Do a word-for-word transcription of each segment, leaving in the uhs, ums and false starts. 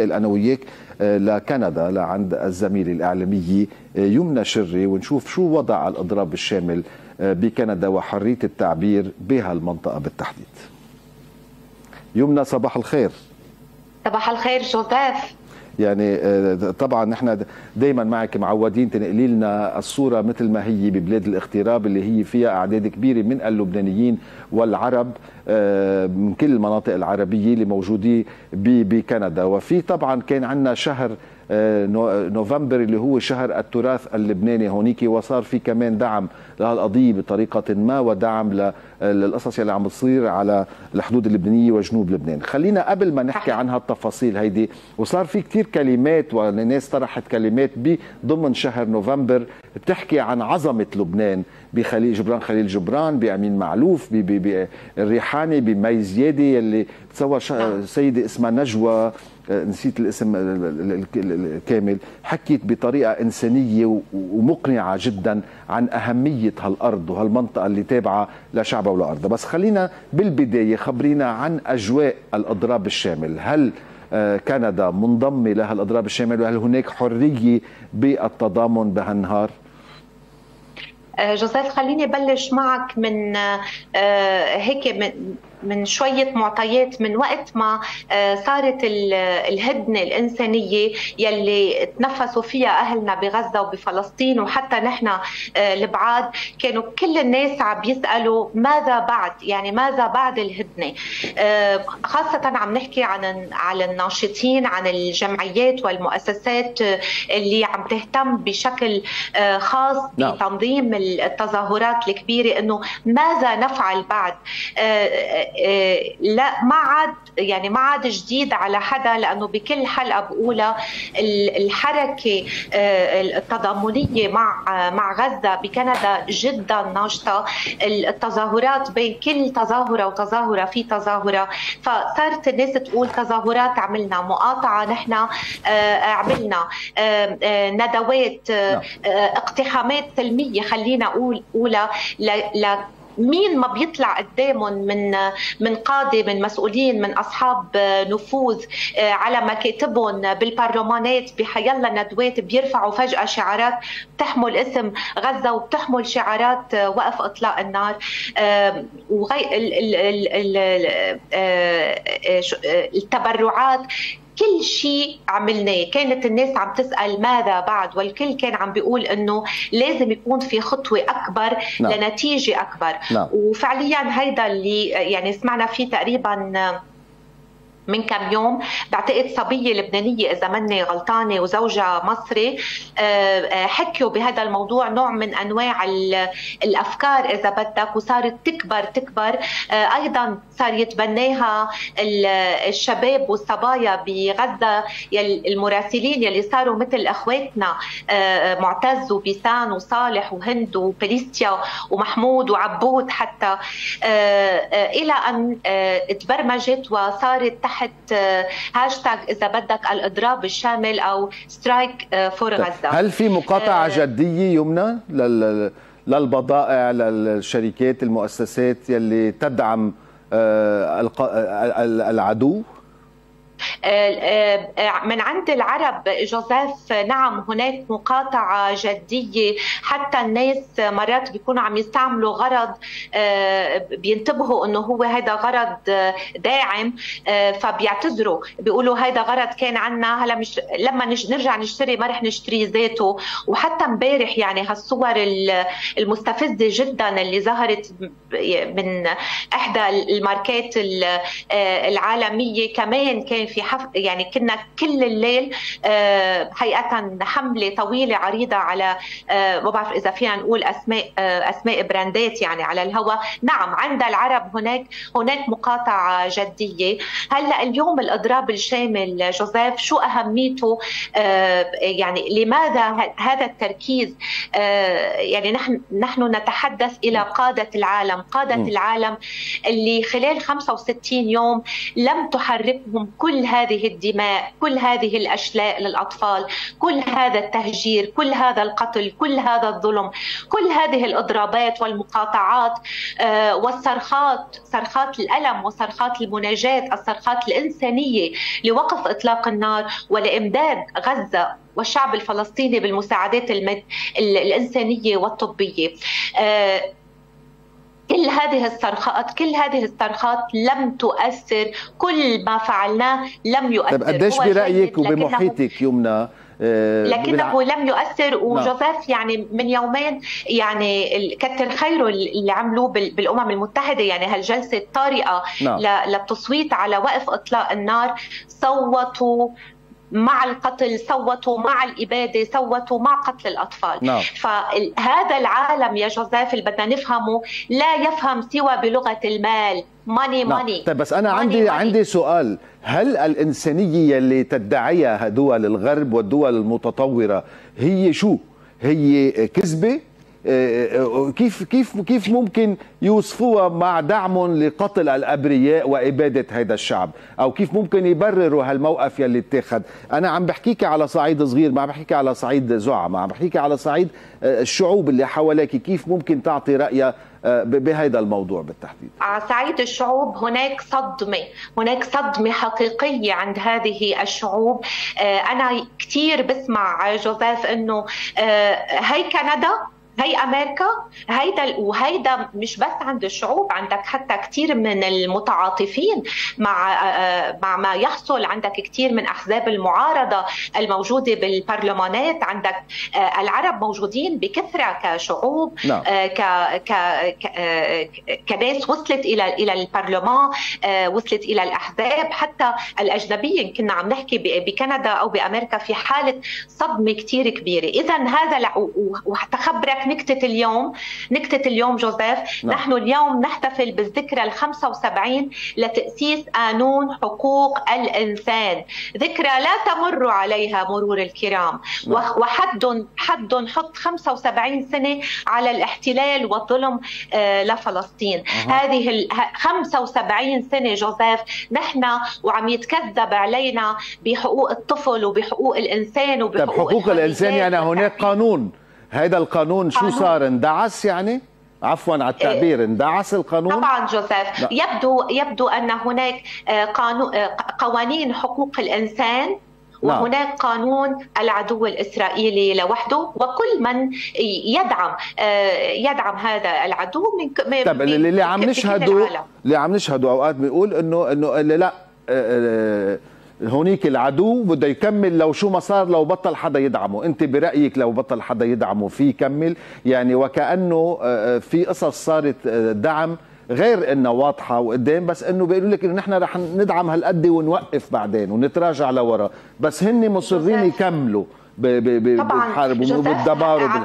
أنا وياك لكندا لعند الزميلة الإعلامية يمنى شري ونشوف شو وضع الإضراب الشامل بكندا وحرية التعبير بهالمنطقة بالتحديد. يمنى صباح الخير. صباح الخير جوزيف. يعني طبعا نحن دائما معك معودين تنقلي لنا الصورة مثل ما هي ببلاد الاغتراب اللي هي فيها أعداد كبيرة من اللبنانيين والعرب من كل المناطق العربية اللي موجودين بكندا، وفي طبعا كان عندنا شهر نوفمبر اللي هو شهر التراث اللبناني هونيك، وصار في كمان دعم لهالقضية بطريقة ما ودعم للقصص اللي عم بتصير على الحدود اللبنانية وجنوب لبنان. خلينا قبل ما نحكي عن هالتفاصيل هيدي، وصار في كتير كلمات والناس طرحت كلمات بضمن شهر نوفمبر بتحكي عن عظمة لبنان بخليل جبران خليل جبران بأمين معلوف بالريحاني بمي زياده اللي تصور سيدة اسمها نجوى نسيت الاسم الكامل، حكيت بطريقة إنسانية ومقنعة جدا عن أهمية هالأرض وهالمنطقة اللي تابعة لشعبها ولأرضها. بس خلينا بالبداية خبرينا عن أجواء الإضراب الشامل، هل كندا منضمة لها الإضراب الشامل وهل هناك حرية بالتضامن بهالنهار؟ جوزيف خليني بلش معك من هيك من من شوية معطيات. من وقت ما صارت الهدنة الإنسانية يلي تنفسوا فيها أهلنا بغزة وبفلسطين وحتى نحن البعاد، كانوا كل الناس عم يسألوا ماذا بعد، يعني ماذا بعد الهدنة، خاصة عم نحكي عن على الناشطين عن الجمعيات والمؤسسات اللي عم تهتم بشكل خاص بتنظيم التظاهرات الكبيرة، إنه ماذا نفعل بعد. لا ما عاد يعني ما عاد جديد على حدا، لانه بكل حلقه بقولها الحركه التضامنيه مع مع غزه بكندا جدا ناشطه، التظاهرات بين كل تظاهره وتظاهره في تظاهره، فصارت الناس تقول تظاهرات عملنا، مقاطعه نحن عملنا، ندوات، اقتحامات سلميه خلينا اقول اولى ل مين ما بيطلع قدامهم من من قاضي من مسؤولين من اصحاب نفوذ على مكاتبهم بالبرلمانات، بحيلا ندوات بيرفعوا فجاه شعارات بتحمل اسم غزه وبتحمل شعارات وقف اطلاق النار، وغير التبرعات، كل شيء عملناه. كانت الناس عم تسأل ماذا بعد، والكل كان عم بيقول انه لازم يكون في خطوة اكبر لا. لنتيجة اكبر لا. وفعليا هيدا اللي يعني سمعنا فيه تقريبا من كم يوم، بعتقد صبية لبنانية إذا مني غلطانة وزوجها مصري، حكيوا بهذا الموضوع نوع من أنواع الأفكار إذا بدك، وصارت تكبر تكبر، أيضا صار يتبناها الشباب والصبايا بغزة المراسلين يلي صاروا مثل أخواتنا معتز وبيسان وصالح وهند وبليستيا ومحمود وعبود حتى، إلى أن تبرمجت وصارت تحت هاشتاج إذا بدك الإضراب الشامل أو سترايك فور غزة. هل في مقاطعة أه جدية يمنى للبضائع للشركات المؤسسات يلي تدعم العدو؟ من عند العرب جوزيف نعم هناك مقاطعة جدية، حتى الناس مرات بيكونوا عم يستعملوا غرض بينتبهوا انه هو هذا غرض داعم فبيعتذروا بيقولوا هذا غرض كان عنا، هلا مش لما نرجع نشتري ما رح نشتري ذاته. وحتى امبارح يعني هالصور المستفزة جدا اللي ظهرت من احدى الماركات العالمية، كمان كان في حف... يعني كنا كل الليل آه حقيقة حملة طويلة عريضة على آه ما بعرف إذا فينا نقول أسماء آه أسماء براندات يعني على الهواء. نعم عند العرب هناك هناك مقاطعة جدية. هلا اليوم الإضراب الشامل جوزيف شو أهميته؟ آه يعني لماذا هذا التركيز؟ آه يعني نحن نحن نتحدث إلى قادة العالم، قادة م. العالم اللي خلال خمسة وستين يوم لم تحركهم كل كل هذه الدماء، كل هذه الأشلاء للأطفال، كل هذا التهجير، كل هذا القتل، كل هذا الظلم، كل هذه الإضرابات والمقاطعات والصرخات، صرخات الألم وصرخات المناجاة، الصرخات الإنسانية لوقف إطلاق النار ولإمداد غزة والشعب الفلسطيني بالمساعدات المد... الإنسانية والطبية. آه... كل هذه الصرخات كل هذه الصرخات لم تؤثر، كل ما فعلناه لم يؤثر. طيب قديش برأيك وبمحيطك يمنى لكنه لم يؤثر؟ وجوزيف يعني من يومين يعني كتر خيره اللي عملوه بالامم المتحده، يعني هالجلسه الطارئه للتصويت على وقف اطلاق النار، صوتوا مع القتل، صوتوا مع الإبادة، صوتوا مع قتل الأطفال. no. فهذا العالم يا جوزيف اللي بدنا نفهمه لا يفهم سوى بلغة المال، ماني ماني. no. طيب بس أنا money عندي money. عندي سؤال، هل الإنسانية اللي تدعيها دول الغرب والدول المتطورة هي شو؟ هي كذبة؟ كيف كيف كيف ممكن يوصفوها مع دعم لقتل الابرياء واباده هذا الشعب، او كيف ممكن يبرروا هالموقف يلي اتخذ؟ انا عم بحكيك على صعيد صغير، ما عم بحكيك على صعيد زعماء، عم بحكيك على صعيد الشعوب اللي حواليك، كيف ممكن تعطي رايها بهذا الموضوع بالتحديد؟ على صعيد الشعوب هناك صدمة، هناك صدمة حقيقية عند هذه الشعوب. انا كثير بسمع جوزيف انه هي كندا، هي امريكا، هيدا وهيدا مش بس عند الشعوب، عندك حتى كثير من المتعاطفين مع مع ما يحصل، عندك كثير من احزاب المعارضه الموجوده بالبرلمانات، عندك العرب موجودين بكثره كشعوب، ك ك كناس وصلت الى الى البرلمان، وصلت الى الاحزاب، حتى الاجنبيين كنا عم نحكي بكندا او بامريكا في حاله صدمه كثير كبيره. اذا هذا وتخبرك نكتة اليوم، نكتة اليوم جوزيف، نعم. نحن اليوم نحتفل بالذكرى الخمسة وسبعين لتأسيس قانون حقوق الإنسان، ذكرى لا تمر عليها مرور الكرام، نعم. وحد حد حط خمسة وسبعين سنة على الاحتلال والظلم لفلسطين. أه. هذه خمسة وسبعين سنة جوزيف نحن وعم يتكذب علينا بحقوق الطفل وبحقوق الإنسان وبحقوق طيب حقوق الإنسان. يعني هناك قانون، هذا القانون شو صار، اندعس يعني؟ عفوا على التعبير، اندعس القانون؟ طبعا جوزيف، يبدو يبدو ان هناك قانون، قوانين حقوق الانسان، وهناك قانون العدو الإسرائيلي لوحده وكل من يدعم يدعم هذا العدو من طب اللي عم نشهده اللي عم نشهده اوقات بيقول انه انه لا هونيك العدو بده يكمل لو شو ما صار، لو بطل حدا يدعمه. انت برأيك لو بطل حدا يدعمه في يكمل يعني؟ وكأنه في قصص صارت دعم غير انه واضحه وقدام، بس انه بيقولوا لك انه نحن رح ندعم هالقد ونوقف بعدين ونتراجع لورا، بس هن مصرين يكملوا بالحرب وبالدمار وبال...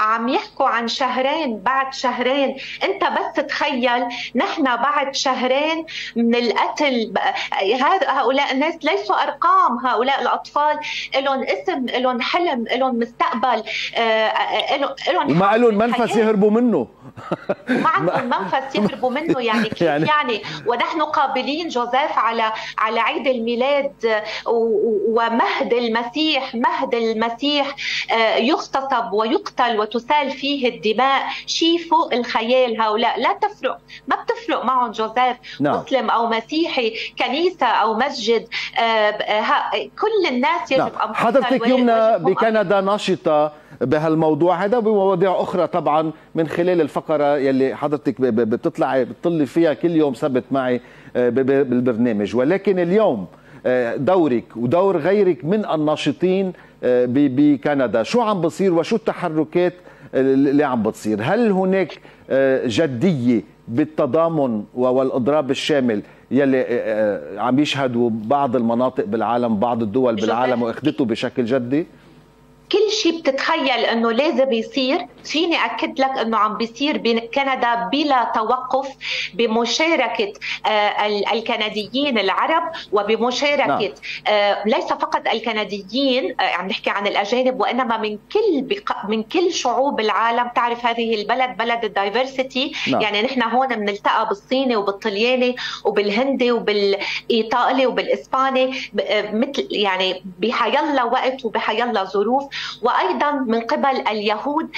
عم يحكوا عن شهرين، بعد شهرين انت بس تخيل، نحن بعد شهرين من القتل. هؤلاء الناس ليسوا ارقام، هؤلاء الاطفال لهم اسم، لهم حلم، لهم مستقبل، لهم وما لهم منفس يهربوا منه، ما عندهم منفس يهربوا منه. يعني كيف يعني, يعني ونحن قابلين جوزيف على على عيد الميلاد ومهد المسيح، مهد المسيح يغتصب ويقتل وتسال فيه الدماء، شيء فوق الخيال. هؤلاء لا تفرق، ما بتفرق معهم جوزيف، مسلم او مسيحي، كنيسه او مسجد، كل الناس يجب ان حضرتك يمنى بكندا نشطه بهالموضوع هذا وبمواضيع اخرى طبعا من خلال الفقره يلي حضرتك بتطلعي بتطلي فيها كل يوم سبت معي بالبرنامج، ولكن اليوم دورك ودور غيرك من الناشطين بكندا، شو عم بصير وشو التحركات اللي عم بتصير؟ هل هناك جدية بالتضامن والإضراب الشامل يلي عم يشهدوا بعض المناطق بالعالم، بعض الدول بالعالم، واخدته بشكل جدي؟ كل شيء بتتخيل انه لازم يصير، فيني اكد لك انه عم بيصير بكندا بلا توقف، بمشاركه الكنديين العرب وبمشاركه ليس فقط الكنديين، عم نحكي عن الاجانب، وانما من كل من كل شعوب العالم. تعرف هذه البلد بلد الدايفرسيتي، يعني نحن هون بنلتقى بالصيني وبالطلياني وبالهندي وبالايطالي وبالاسباني، مثل يعني بحيالله وقت وبحيالله ظروف، وايضا من قبل اليهود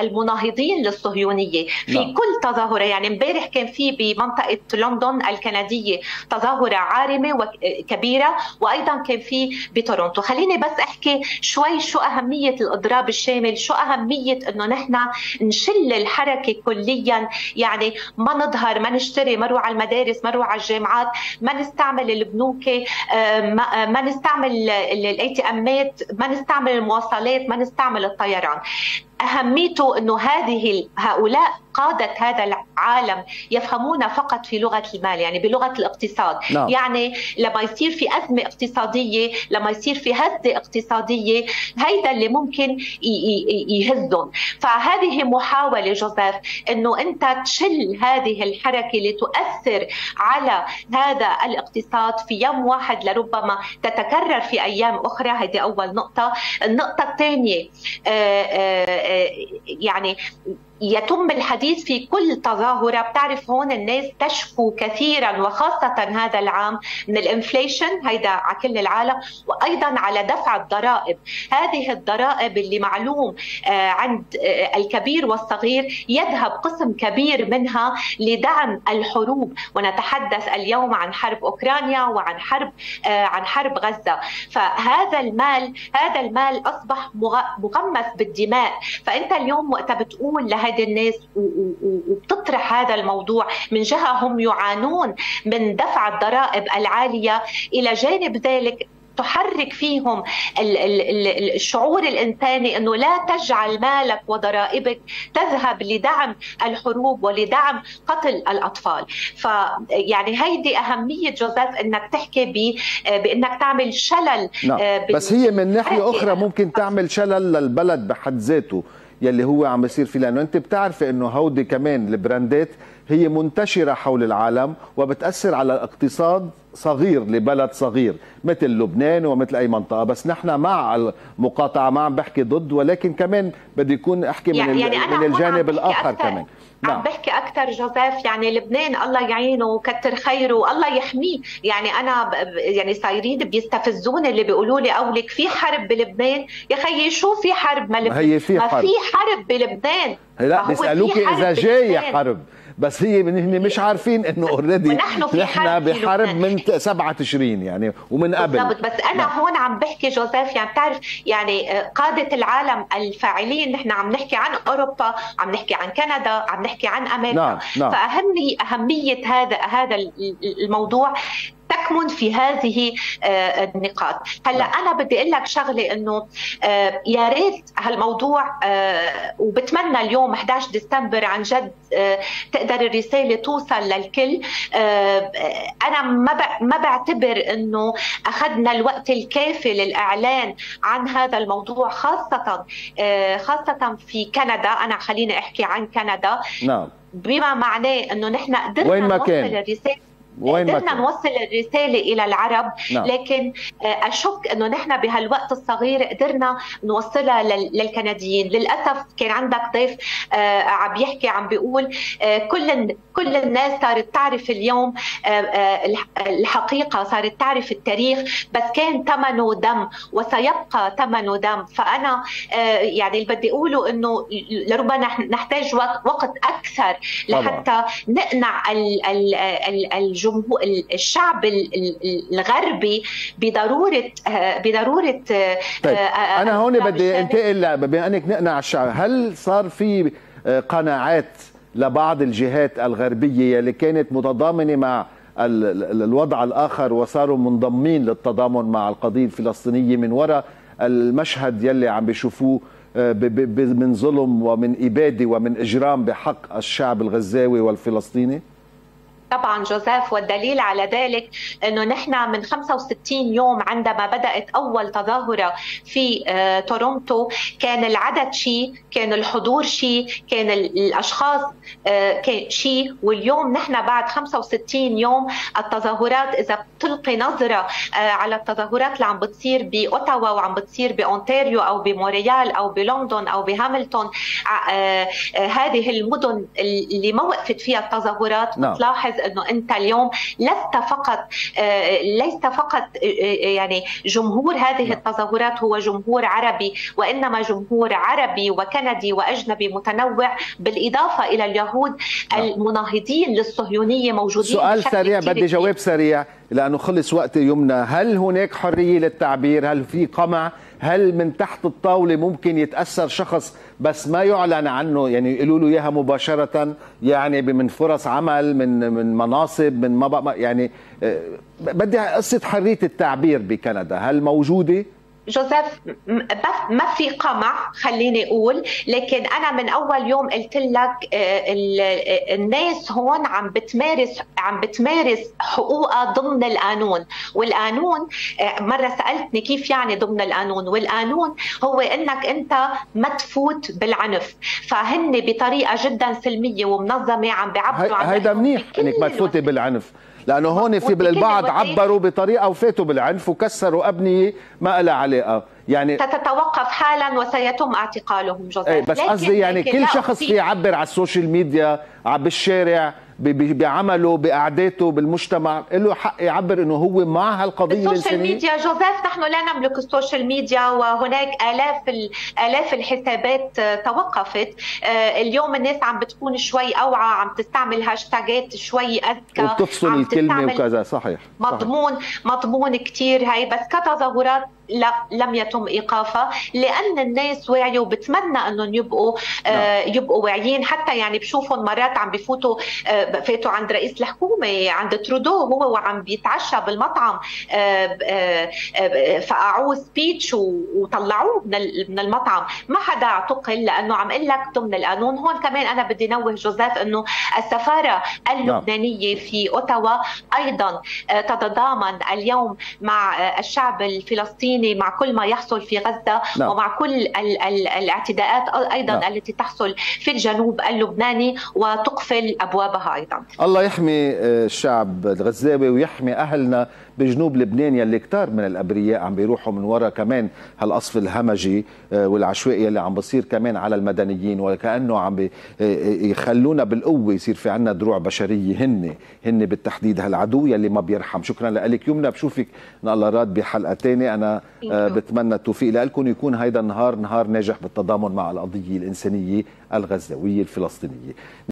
المناهضين للصهيونيه في لا. كل تظاهره. يعني امبارح كان في بمنطقه لندن الكنديه تظاهره عارمه وكبيره، وايضا كان في بتورونتو. خليني بس احكي شوي شو اهميه الاضراب الشامل، شو اهميه انه نحن نشل الحركه كليا، يعني ما نظهر، ما نشتري، ما نروح على المدارس، ما نروح على الجامعات، ما نستعمل البنوك، ما نستعمل الاي تي امات، ما نستعمل المواصلات، ما نستعمل الطيران. أهميته أنه هذه هؤلاء قادة هذا العالم يفهمون فقط في لغة المال، يعني بلغة الاقتصاد. لا. يعني لما يصير في أزمة اقتصادية، لما يصير في هزة اقتصادية، هيدا اللي ممكن يهزهم. فهذه محاولة جوزيف أنه أنت تشل هذه الحركة لتؤثر على هذا الاقتصاد في يوم واحد، لربما تتكرر في أيام أخرى. هذه أول نقطة. النقطة الثانية، يعني يتم الحديث في كل تظاهرة، بتعرف هون الناس تشكو كثيرا وخاصة هذا العام من الانفليشن، هيدا على كل العالم، وأيضا على دفع الضرائب. هذه الضرائب اللي معلوم عند الكبير والصغير يذهب قسم كبير منها لدعم الحروب، ونتحدث اليوم عن حرب أوكرانيا وعن حرب عن حرب غزة. فهذا المال هذا المال أصبح مغمس بالدماء. فأنت اليوم وقت بتقول لها هذه الناس وبتطرح هذا الموضوع، من جهة هم يعانون من دفع الضرائب العالية، إلى جانب ذلك تحرك فيهم الشعور الإنساني أنه لا تجعل مالك وضرائبك تذهب لدعم الحروب ولدعم قتل الأطفال. فيعني هيدي أهمية جوزيف، أنك تحكي بأنك تعمل شلل. نعم. بس هي من ناحية أخرى ممكن تعمل شلل للبلد بحد ذاته يلي هو عم بيصير فيه، لانه انت بتعرفي انه هودي كمان البراندات هي منتشره حول العالم وبتاثر على الاقتصاد صغير لبلد صغير مثل لبنان ومثل اي منطقه. بس نحن مع المقاطعه، ما عم بحكي ضد، ولكن كمان بدي يكون احكي من, يعني من الجانب الاخر أكثر. كمان عم بحكي اكثر جوزيف، يعني لبنان الله يعينه وكتر خيره والله يحميه. يعني انا يعني صايرين بيستفزوني اللي بيقولوا لي اولك في حرب بلبنان. يا خيي شو في حرب؟ ما لبنان هي في حرب. ما في حرب بلبنان. لا بيسالوكي اذا جايه حرب، بس هي من هن مش عارفين انه اوريدي نحن بحرب من سبعة وتسعين يعني ومن قبل. بالضبط. بس انا لا. هون عم بحكي جوزيف، يعني بتعرف يعني قاده العالم الفاعلين، نحن عم نحكي عن اوروبا، عم نحكي عن كندا، عم نحكي عن امريكا. نعم. نعم. فاهمني اهميه هذا هذا الموضوع تكمن في هذه النقاط. هلا انا بدي اقول لك شغله، انه يا ريت هالموضوع، وبتمنى اليوم أحد عشر ديسمبر عن جد تقدر الرساله توصل للكل. انا ما ما بعتبر انه اخذنا الوقت الكافي للاعلان عن هذا الموضوع، خاصه خاصه في كندا. انا خليني احكي عن كندا. نعم. بما معناه انه نحن قدرنا نوصل الرساله، قدرنا نوصل الرسالة إلى العرب. نعم. لكن أشك أنه نحن بهالوقت الصغير قدرنا نوصلها للكنديين. للأسف كان عندك ضيف عم يحكي، عم بيقول كل كل الناس صارت تعرف اليوم الحقيقة، صارت تعرف التاريخ، بس كان ثمنه دم وسيبقى ثمنه دم. فأنا يعني اللي بدي أقوله أنه لربما نحتاج وقت أكثر لحتى نقنع ال ال ال الجمهور الشعب الغربي بضروره بضروره. طيب. انا هون بدي انتقل، بما انك نقنع الشعب، هل صار في قناعات لبعض الجهات الغربيه اللي كانت متضامنه مع الوضع الاخر وصاروا منضمين للتضامن مع القضيه الفلسطينيه من وراء المشهد يلي عم بيشوفوه من ظلم ومن اباده ومن اجرام بحق الشعب الغزاوي والفلسطيني؟ طبعا جوزيف، والدليل على ذلك انه نحن من خمسة وستين يوم عندما بدات اول تظاهره في تورونتو كان العدد شيء، كان الحضور شيء، كان الاشخاص شيء، واليوم نحن بعد خمسة وستين يوم التظاهرات اذا بتلقي نظره على التظاهرات اللي عم بتصير باوتاوا وعم بتصير باونتاريو او بموريال او بلندن او بهاملتون، هذه المدن اللي ما وقفت فيها التظاهرات بتلاحظ انه انت اليوم لست فقط ليس فقط يعني جمهور هذه التظاهرات هو جمهور عربي، وانما جمهور عربي وكندي واجنبي متنوع، بالاضافه الى اليهود المناهضين للصهيونيه موجودين. سؤال سريع، بدي جواب سريع لانه خلص وقت يمنى، هل هناك حريه للتعبير؟ هل في قمع؟ هل من تحت الطاوله ممكن يتاثر شخص بس ما يعلن عنه، يعني يقولوا له اياها مباشره، يعني من فرص عمل، من من مناصب، من ما يعني بدي قصه حريه التعبير بكندا، هل موجوده؟ جوزيف، ما في قمع خليني اقول، لكن انا من اول يوم قلت لك الناس هون عم بتمارس عم بتمارس حقوقها ضمن القانون، والقانون مره سالتني كيف يعني ضمن القانون، والقانون هو انك انت ما تفوت بالعنف، فهن بطريقه جدا سلميه ومنظمه عم بيعبروا عن هيدا منيح انك ما تفوتي بالعنف، لأنه هون في البعض عبروا بطريقة وفاتوا بالعنف وكسروا أبنية ما لها علاقة، يعني ستتوقف حالا وسيتم اعتقالهم. جوزيف، بس قصدي يعني كل شخص في يعبر على السوشيال ميديا، على بالشارع، بعمله، بقعداته بالمجتمع، له حق يعبر انه هو مع هالقضيه السوشيال السنية. ميديا جوزيف، نحن لا نملك السوشيال ميديا، وهناك الاف الاف الحسابات توقفت. اليوم الناس عم بتكون شوي اوعى، عم تستعمل هاشتاجات شوي اذكى، وبتفصل الكلمه وكذا. صحيح، مضمون مضمون كثير هي، بس كتظاهرات لا لم يتم ايقافها، لان الناس واعيه وبتمنى انهم يبقوا آه يبقوا واعيين، حتى يعني بشوفهم مرات عم بفوتوا آه فاتوا عند رئيس الحكومه، عند ترودو هو وعم بيتعشى بالمطعم، آه آه آه فقعوه سبيتش وطلعوه من من المطعم، ما حدا اعتقل لانه عم اقول لك ضمن القانون. هون كمان انا بدي نوه جوزيف انه السفاره اللبنانيه في اوتاوا ايضا آه تتضامن اليوم مع آه الشعب الفلسطيني مع كل ما يحصل في غزة، لا. ومع كل ال ال الاعتداءات أيضا، لا. التي تحصل في الجنوب اللبناني، وتقفل أبوابها أيضا. الله يحمي الشعب الغزاوي ويحمي أهلنا بجنوب لبنان يلي كتار من الأبرياء عم بيروحوا من وراء كمان هالقصف الهمجي والعشوائي اللي عم بصير كمان على المدنيين، وكأنه عم يخلونا بالقوة يصير في عنا دروع بشرية، هن هن بالتحديد هالعدو يلي ما بيرحم. شكرا لك يمنى، بشوفك إن الله راد بحلقة تانية. أنا بتمنى التوفيق لكم، يكون هيدا النهار نهار ناجح بالتضامن مع القضية الإنسانية الغزاوية الفلسطينية.